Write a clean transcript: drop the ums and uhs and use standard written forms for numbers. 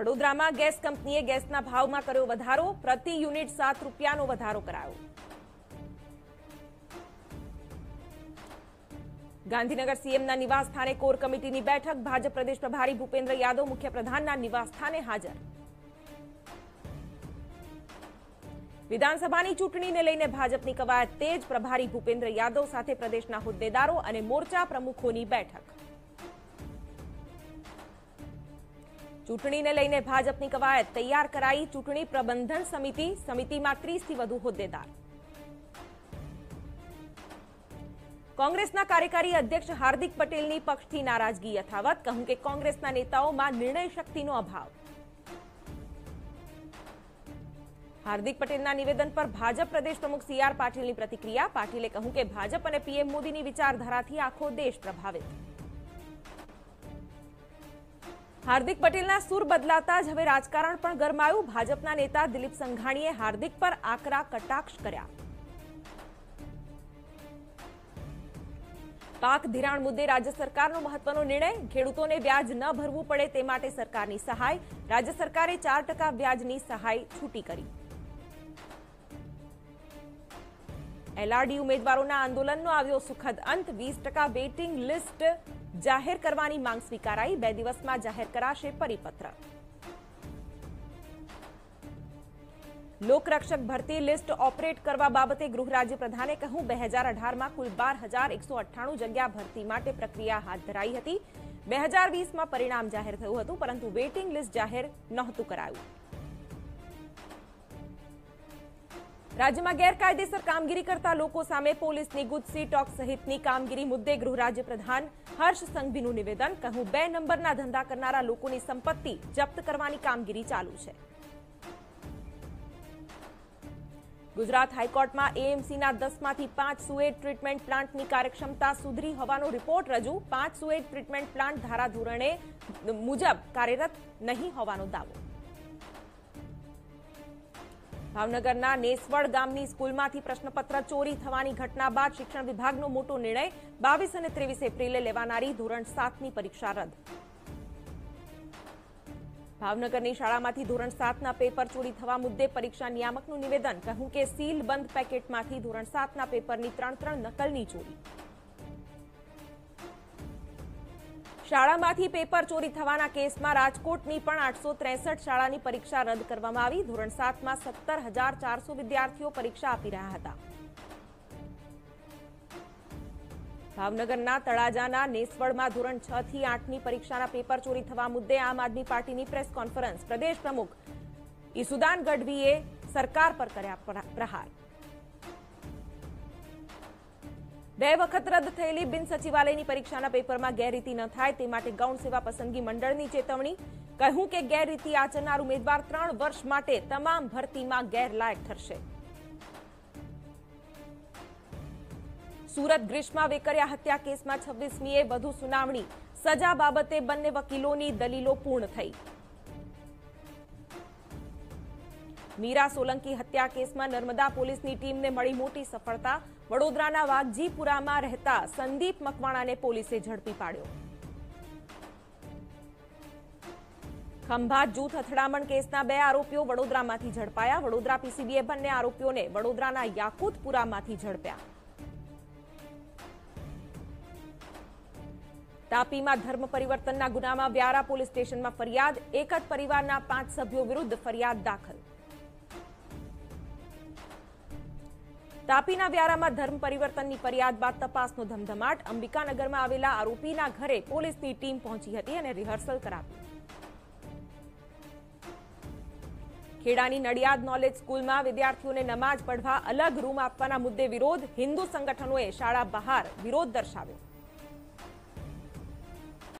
વડોદરામાં ગેસ કંપનીએ ગેસના ભાવમાં કર્યો વધારો, પ્રતિ યુનિટ 7 રૂપિયાનો વધારો કરાયો. ગાંધીનગર સીએમના નિવાસ સ્થાને કોર કમિટીની બેઠક, ભાજપ પ્રદેશ પ્રભારી ભૂપેન્દ્ર યાદવ મુખ્યપ્રધાનના નિવાસ સ્થાને હાજર. વિધાનસભાની ચૂંટણીને લઈને ભાજપની કવાયત તેજ, પ્રભારી ભૂપેન્દ્ર યાદવ સાથે પ્રદેશના હોદ્દેદારો અને મોરચા પ્રમુખોની બેઠક. चूंटणी ने लईने भाजपनी कवायत तैयार कराई, चूंटणी प्रबंधन समिति, समिति में 30 थी वधु होद्देदार. कांग्रेसना कार्यकारी अध्यक्ष हार्दिक पटेलनी पक्षथी नाराजगी यथावत, कहूं के कांग्रेसना नेताओमां निर्णय शक्तिनो अभाव. हार्दिक पटेलना निवेदन पर भाजप प्रदेश प्रमुख सीआर पाटिलनी प्रतिक्रिया, पाटिले कहूं के भाजप अने पीएम मोदीनी विचारधाराथी आखो देश प्रभावित. हार्दिक पटेलना सूर बदलाता ज हवे राजकारण पण गरमायुं, भाजपना नेता दिलीप संघाणीए हार्दिक पर आकरा कटाक्ष कर्या. पाक धिराण मुद्दे राज्य सरकारनो महत्वनो निर्णय, खेडूतोने व्याज न भरवू पड़े ते माटे सरकारनी सहाय, राज्य सरकारे 4% व्याजनी सहाय छूटी करी. एलआरडी उम्मीदवारों आंदोलननो आव्यो सुखद अंत, 20% वेटिंग लिस्ट जाहिर करवानी मांग स्वीकाराई, 2 दिवसमां जाहिर कराशे परिपत्र. लोकरक्षक भर्ती लिस्ट ऑपरेट करवा बाबते गृह राज्य प्रधाने कहूं, 2018 में कुल 12,198 जग्या भर्ती माटे प्रक्रिया हाथ धराई हती, 2020 में परिणाम जाहिर थयुं हतुं परंतु वेटिंग लिस्ट जाहिर नहोतुं करायुं. राज्य में गैरकायदेसर कामगीरी करता लोको सामे पोलीसनी गुजसी टोक सहितनी कामगीरी मुद्दे गृह राज्य प्रधान हर्ष संघवीनुं निवेदन, कहूं 2 नंबरना धंधा करनारा लोकोनी संपत्ति जप्त करवानी कामगीरी चालू छे. गुजरात हाईकोर्ट में एएमसीना 10 मांथी 5 सुएज ट्रीटमेंट प्लांटनी कार्यक्षमता सुधरी होवानो रिपोर्ट रजू, 5 सुएज ट्रीटमेंट प्लांट धारा धोरणे मुजब कार्यरत नहीं होवानो दावो. भावनगरना नेसवड़ गामनी स्कूलमांथी प्रश्नपत्र चोरी थवानी घटना बाद शिक्षण विभागनो मोटो निर्णय, 22 અને 23 એપ્રિલે લેવાનારી ધોરણ 7ની પરીક્ષા રદ. ભાવનગરની શાળામાંથી ધોરણ 7ના પેપર ચોરી થવા મુદ્દે પરીક્ષા નિયામકનું નિવેદન, કહ્યું કે સીલ બંધ પેકેટમાંથી ધોરણ 7ના પેપરની 3 નકલની ચોરી. શાળામાંથી પેપર ચોરી થવાના કેસમાં રાજકોટની પણ 863 શાળાની પરીક્ષા રદ કરવામાં આવી, ધોરણ 7માં 17,400 વિદ્યાર્થીઓ પરીક્ષા આપી રહ્યા હતા. ભાવનગરના તળાજાના નેસવડમાં ધોરણ 6 થી 8ની પરીક્ષાના પેપર ચોરી થવા મુદ્દે આમ આદમી પાર્ટીની પ્રેસ કોન્ફરન્સ, પ્રદેશ પ્રમુખ ઈસુદાન ગઢવીએ સરકાર પર કર્યા પ્રહાર. 2 વખત રદ થયેલી બિન સચિવાલયની પરીક્ષાના પેપરમાં ગેરરીતિ ન થાય તે માટે ગૌણ સેવા પસંદગી મંડળની ચેતવણી, કહ્યું કે ગેરરીતિ આચરનાર ઉમેદવાર 3 વર્ષ માટે તમામ ભરતીમાં ગેરલાયક ઠરશે. સુરત ગ્રીષ્મા વેકરિયા હત્યા કેસમાં 26મીએ વધુ સુનાવણી, સજા બાબતે બંને વકીલોની દલીલો પૂર્ણ થઈ. मीरा सोलंकी हत्या केस में नर्मदा पुलिस की टीम ने मिली मोटी सफलता, वडोदराना वागजीपुरा में रहता संदीप मकवाना ने पुलिस झड़पी पाड्यो. खंभात जूथ अथड़ामण केसना 2 आरोपीओ वडोदरामांथी झड़पाया, वडोदरा पीसीबीए बने आरोपीओ ने वडोदराना याकूतपुरामांथी झड़प्या. तापी में धर्म परिवर्तन गुना में व्यारा पुलिस स्टेशन में फरियाद, एक ज परिवारना 5 सभ्यों विरुद्ध फरियाद दाखल. तापीना व्यारामां धर्म परिवर्तननी फरियाद बाद तपासनो धमधमाट, अंबिकानगरमां आवेला आरोपीना घरे पोलीसनी टीम पहोंची हती अने रिहर्सल कराव्युं. खेड़ानी नड़ियाद नॉलेज स्कूलमां विद्यार्थीओने नमाज पढ़वा अलग रूम आपवाना मुद्दे विरोध, हिंदू संगठनोए शाळा बहार विरोध दर्शाव्यो.